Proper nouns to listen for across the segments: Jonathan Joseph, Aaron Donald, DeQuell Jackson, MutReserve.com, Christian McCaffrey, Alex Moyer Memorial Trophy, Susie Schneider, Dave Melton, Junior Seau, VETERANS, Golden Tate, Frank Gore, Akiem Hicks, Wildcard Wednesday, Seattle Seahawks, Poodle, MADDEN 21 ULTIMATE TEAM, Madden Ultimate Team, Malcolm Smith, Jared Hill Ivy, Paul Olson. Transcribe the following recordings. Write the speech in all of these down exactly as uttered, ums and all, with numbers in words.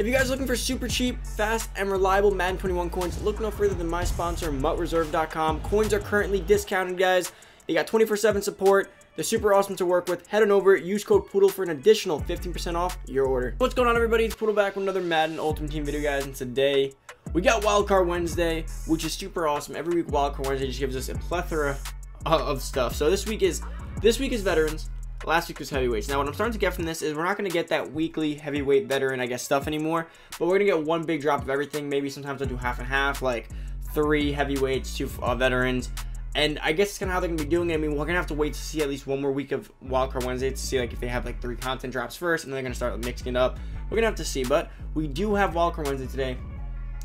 If you guys are looking for super cheap, fast, and reliable Madden twenty-one coins, look no further than my sponsor, Mut Reserve dot com. Coins are currently discounted, guys. They got twenty-four seven support. They're super awesome to work with. Head on over, use code Poodle for an additional fifteen percent off your order. What's going on, everybody? It's Poodle back with another Madden Ultimate Team video, guys, and today we got Wildcard Wednesday, which is super awesome. Every week, Wildcard Wednesday just gives us a plethora of stuff. So this week is this week is veterans. Last week was heavyweights. Now, what I'm starting to get from this is we're not going to get that weekly heavyweight veteran, I guess, stuff anymore, but we're going to get one big drop of everything. Maybe sometimes I'll do half and half, like three heavyweights, two uh, veterans, and I guess it's kind of how they're going to be doing it. I mean, we're going to have to wait to see at least one more week of Wildcard Wednesday to see, like, if they have, like, three content drops first, and then they're going to start mixing it up. We're going to have to see, but we do have Wildcard Wednesday today.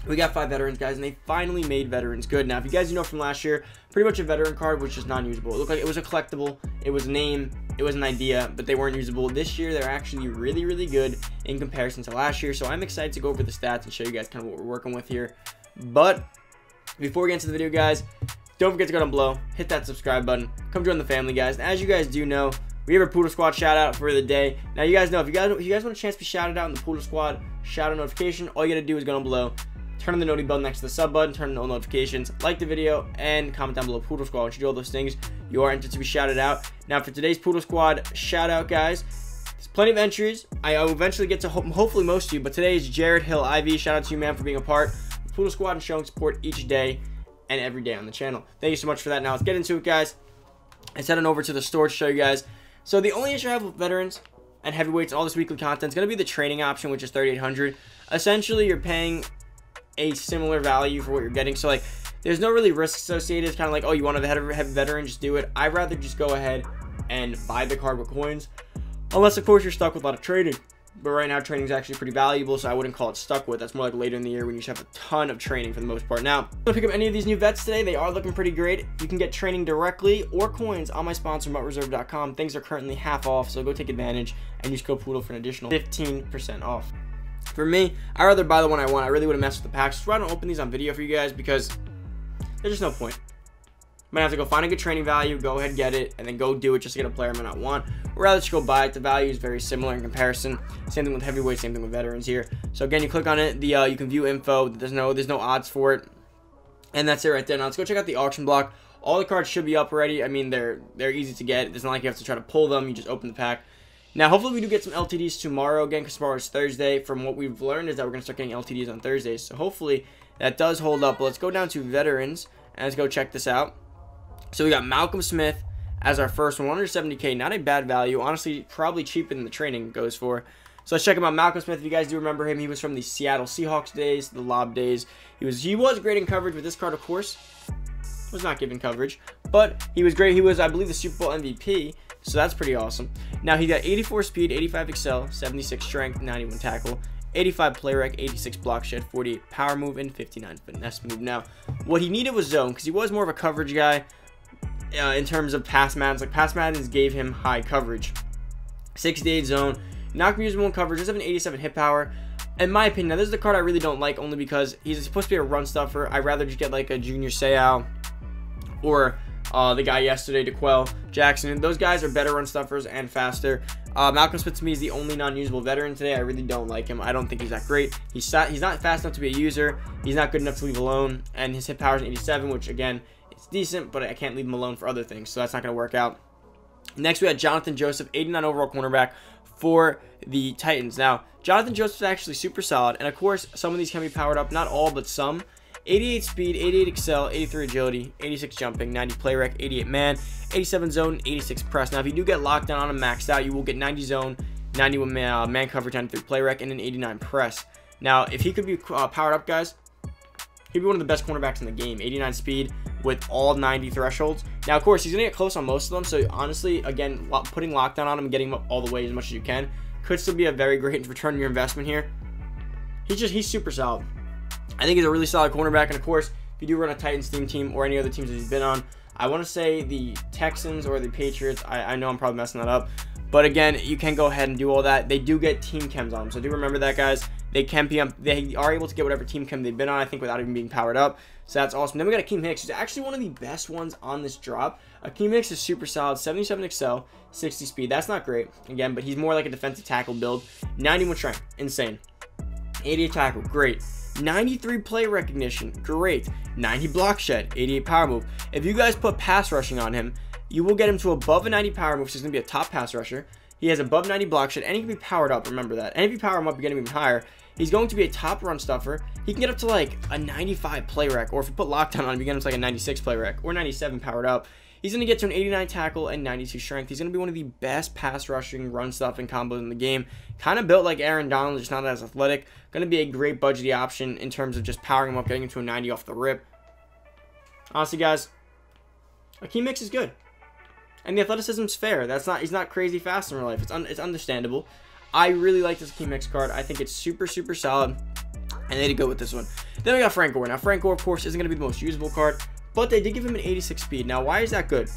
We got five veterans, guys, and they finally made veterans good. Now, if you guys know from last year, pretty much a veteran card was just non-usable. It looked like it was a collectible, it was a name, it was an idea, but they weren't usable. This year, they're actually really, really good in comparison to last year, so I'm excited to go over the stats and show you guys kind of what we're working with here. But before we get into the video, guys, don't forget to go down below, hit that subscribe button, come join the family, guys. And as you guys do know, we have a Poodle Squad shout out for the day. Now, you guys know, if you guys, if you guys want a chance to be shouted out in the Poodle Squad shout out notification, all you gotta do is go down below, turn on the noti bell next to the sub button, turn on all notifications, like the video, and comment down below Poodle Squad. Once you do all those things, you are entered to be shouted out. Now, for today's Poodle Squad shout out, guys, there's plenty of entries. I will eventually get to ho hopefully most of you, but today is Jared Hill Ivy. Shout out to you, man, for being a part of Poodle Squad and showing support each day and every day on the channel. Thank you so much for that. Now, let's get into it, guys. Let's head on over to the store to show you guys. So the only issue I have with veterans and heavyweights, all this weekly content, is going to be the training option, which is thirty-eight hundred. Essentially, you're paying a similar value for what you're getting, so like there's no really risk associated. It's kind of like, oh, you want to have a veteran, just do it. I'd rather just go ahead and buy the card with coins, unless of course you're stuck with a lot of trading, but right now training is actually pretty valuable, so I wouldn't call it stuck with. That's more like later in the year when you just have a ton of training for the most part. Now, I'm gonna pick up any of these new vets today. They are looking pretty great. You can get training directly or coins on my sponsor, Mut Reserve dot com. Things are currently half off, so go take advantage and use code Poodle for an additional fifteen percent off. For me, I'd rather buy the one I want. I really wouldn't mess with the packs. That's why I don't open these on video for you guys, because there's just no point. Might have to go find a good training value, go ahead, get it, and then go do it just to get a player I might not want. Or rather just go buy it. The value is very similar in comparison. Same thing with heavyweight, same thing with veterans here. So again, you click on it, the uh, you can view info. There's no there's no odds for it. And that's it right there. Now let's go check out the auction block. All the cards should be up already. I mean, they're they're easy to get. It's not like you have to try to pull them, you just open the pack. Now, hopefully we do get some L T Ds tomorrow again, because tomorrow is Thursday. From what we've learned is that we're going to start getting L T Ds on Thursdays. So hopefully that does hold up. But let's go down to veterans and let's go check this out. So we got Malcolm Smith as our first one, one seventy K. Not a bad value. Honestly, probably cheaper than the training goes for. So let's check him out. Malcolm Smith, if you guys do remember him, he was from the Seattle Seahawks days, the lob days. He was, he was great in coverage with this card, of course. Was not given coverage, but he was great. He was, I believe, the Super Bowl M V P. So that's pretty awesome. Now, he got eighty-four speed, eighty-five excel, seventy-six strength, ninety-one tackle, eighty-five play rec, eighty-six block shed, forty-eight power move, and fifty-nine finesse move. Now, what he needed was zone, because he was more of a coverage guy uh, in terms of pass Maddens. Like, pass Maddens gave him high coverage. sixty-eight zone, not usable in coverage, doesn't have an eighty-seven hit power. In my opinion, now, this is the card I really don't like, only because he's supposed to be a run stuffer. I'd rather just get, like, a Junior Seau or uh, the guy yesterday, DeQuell Jackson. And those guys are better run stuffers and faster. Uh, Malcolm Smith, to me, is the only non-usable veteran today. I really don't like him. I don't think he's that great. He's, he's not fast enough to be a user. He's not good enough to leave alone. And his hit power is an eighty-seven, which, again, it's decent, but I can't leave him alone for other things, so that's not going to work out. Next, we had Jonathan Joseph, eighty-nine overall cornerback for the Titans. Now, Jonathan Joseph is actually super solid. And, of course, some of these can be powered up. Not all, but some. eighty-eight speed, eighty-eight excel, eighty-three agility, eighty-six jumping, ninety play rec, eighty-eight man, eighty-seven zone, eighty-six press. Now, if you do get locked down on him maxed out, you will get ninety zone, ninety-one man, uh, man coverage, ninety-three play rec, and an eighty-nine press. Now, if he could be uh, powered up, guys, he'd be one of the best cornerbacks in the game. eighty-nine speed with all ninety thresholds. Now, of course, he's going to get close on most of them. So, honestly, again, putting lockdown on him, getting him up all the way as much as you can, could still be a very great return on your investment here. He's just, he's super solid. I think he's a really solid cornerback, and of course, if you do run a Titans theme team or any other teams that he's been on, I want to say the Texans or the Patriots. I, I know I'm probably messing that up, but again, you can go ahead and do all that. They do get team chems on them, so do remember that, guys. They can be, they are able to get whatever team chem they've been on, I think, without even being powered up. So that's awesome. Then we got Akiem Hicks, who's actually one of the best ones on this drop. Akiem Hicks is super solid, seventy-seven excel, sixty speed. That's not great, again, but he's more like a defensive tackle build. ninety-one strength, insane. eighty-eight tackle, great. ninety-three play recognition, great. ninety block shed, eighty-eight power move. If you guys put pass rushing on him, you will get him to above a ninety power move, so he's going to be a top pass rusher. He has above ninety block shed, and he can be powered up, remember that. And if you power him up, you get him even higher. He's going to be a top run stuffer. He can get up to like a ninety-five play rec, or if you put lockdown on him, you get him to like a ninety-six play rec, or ninety-seven powered up. He's going to get to an eighty-nine tackle and ninety-two strength. He's going to be one of the best pass rushing, run stuffing combos in the game. Kind of built like Aaron Donald, just not as athletic. Going to be a great budgety option in terms of just powering him up, getting him to a ninety off the rip. Honestly, guys, Akiem Hicks is good. And the athleticism's fair. That's not, he's not crazy fast in real life. It's un, it's understandable. I really like this Akiem Hicks card. I think it's super, super solid. And they did go with this one. Then we got Frank Gore. Now, Frank Gore, of course, isn't going to be the most usable card, but they did give him an eighty-six speed. Now, why is that good?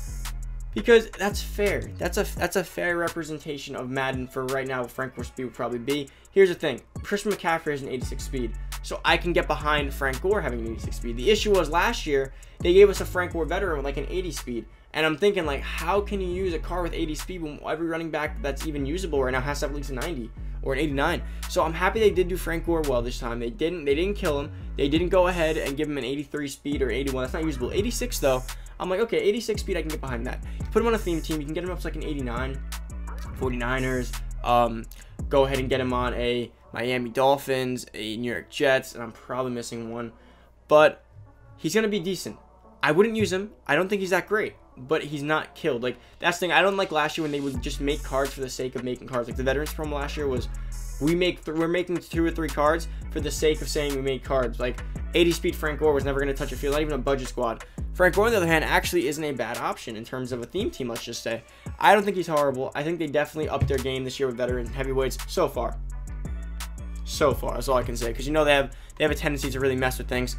Because that's fair. That's a that's a fair representation of Madden for right now. Frank Gore's speed would probably be. Here's the thing. Christian McCaffrey has an eighty-six speed. So I can get behind Frank Gore having an eighty-six speed. The issue was last year, they gave us a Frank Gore veteran with like an eighty speed. And I'm thinking, like, how can you use a car with eighty speed when every running back that's even usable right now has to have at least a ninety or an eighty-nine? So I'm happy they did do Frank Gore well this time. They didn't they didn't kill him. They didn't go ahead and give him an eighty-three speed or eighty-one. That's not usable. eighty-six, though, I'm like, okay, eighty-six speed, I can get behind that. Put him on a theme team. You can get him up to, like, an eighty-nine, forty-niners. Um, go ahead and get him on a Miami Dolphins, a New York Jets, and I'm probably missing one. But he's going to be decent. I wouldn't use him. I don't think he's that great. But he's not killed. Like, that's the thing. I don't like last year when they would just make cards for the sake of making cards. Like, the veterans promo last year was, we make th we're making two or three cards for the sake of saying we made cards. Like, eighty speed Frank Gore was never going to touch a field, not even a budget squad. Frank Gore, on the other hand, actually isn't a bad option in terms of a theme team, let's just say. I don't think he's horrible. I think they definitely upped their game this year with veterans and heavyweights so far. So far, that's all I can say. Because, you know, they have, they have a tendency to really mess with things.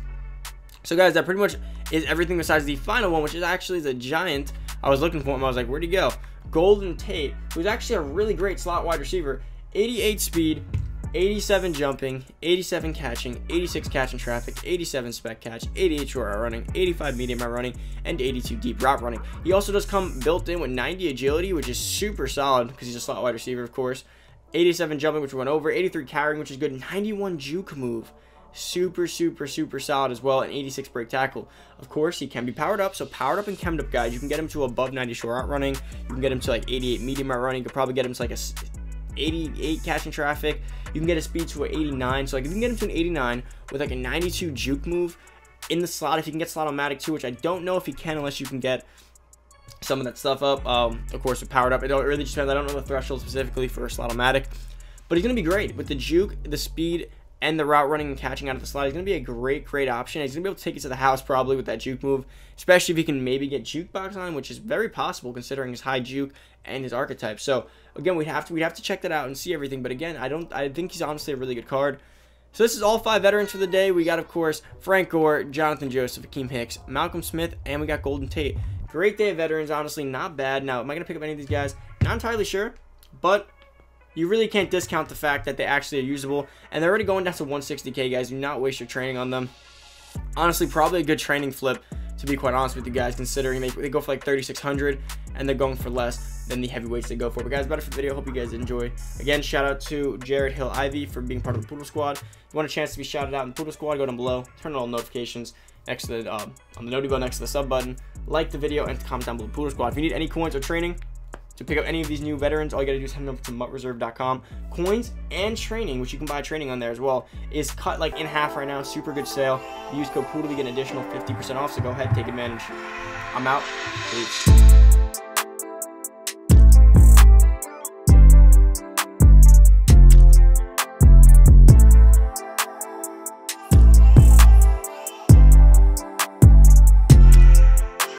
So, guys, that pretty much is everything besides the final one, which is actually the giant. I was looking for him. I was like, where'd he go? Golden Tate, who's actually a really great slot wide receiver. eighty-eight speed, eighty-seven jumping, eighty-seven catching, eighty-six catch in traffic, eighty-seven spec catch, eighty-eight short route running, eighty-five medium route running, and eighty-two deep route running. He also does come built in with ninety agility, which is super solid because he's a slot wide receiver, of course. eighty-seven jumping, which we went over. eighty-three carrying, which is good. ninety-one juke move. Super, super, super solid as well. An eighty-six break tackle. Of course, he can be powered up. So powered up and chemmed up, guys. You can get him to above ninety short route running. You can get him to like eighty-eight medium route running. You could probably get him to like a eighty-eight catching traffic. You can get his speed to an eighty-nine. So like if you can get him to an eighty-nine with like a ninety-two juke move in the slot, if you can get slot-o-matic too, which I don't know if he can unless you can get some of that stuff up. Um, of course, with powered up, it don't really just depends. I don't know the threshold specifically for slot-o-matic, but he's gonna be great with the juke, the speed, and the route running and catching out of the slot. He's going to be a great, great option. He's going to be able to take it to the house probably with that juke move, especially if he can maybe get jukebox on him, which is very possible considering his high juke and his archetype. So again, we'd have to we'd have to check that out and see everything. But again, I don't I think he's honestly a really good card. So this is all five veterans for the day. We got, of course, Frank Gore, Jonathan Joseph, Akiem Hicks, Malcolm Smith, and we got Golden Tate. Great day of veterans, honestly, not bad. Now, am I going to pick up any of these guys? Not entirely sure, but you really can't discount the fact that they actually are usable. And they're already going down to one sixty K, guys. Do not waste your training on them. Honestly, probably a good training flip, to be quite honest with you guys, considering they, they go for like thirty-six hundred and they're going for less than the heavyweights they go for. But guys, about it for the video. Hope you guys enjoyed. Again, shout out to Jared Hill Ivy for being part of the Poodle Squad. If you want a chance to be shouted out in the Poodle Squad, go down below, turn on all notifications next to the, um, on the noti bell next to the sub button. Like the video and comment down below the Poodle Squad. If you need any coins or training to pick up any of these new veterans, all you gotta do is head over to Mut Reserve dot com. Coins and training, which you can buy training on there as well, is cut like in half right now. Super good sale. Use code Poodle to get an additional fifty percent off, so go ahead, take advantage. I'm out. Peace.